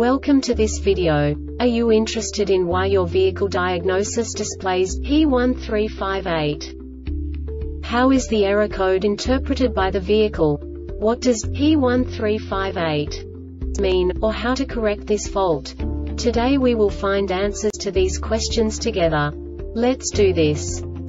Welcome to this video. Are you interested in why your vehicle diagnosis displays P1358? How is the error code interpreted by the vehicle? What does P1358 mean, or how to correct this fault? Today we will find answers to these questions together. Let's do this.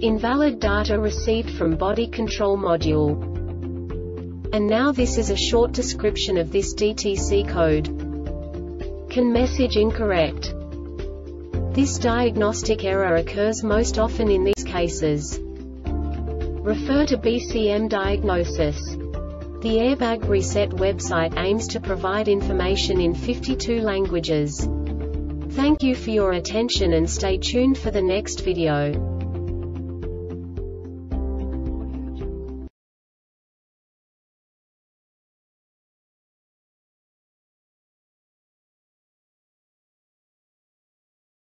invalid data received from body control module. And now this is a short description of this DTC code. CAN message incorrect. This diagnostic error occurs most often in these cases. Refer to BCM diagnosis. The Airbag Reset website aims to provide information in 52 languages. Thank you for your attention and stay tuned for the next video.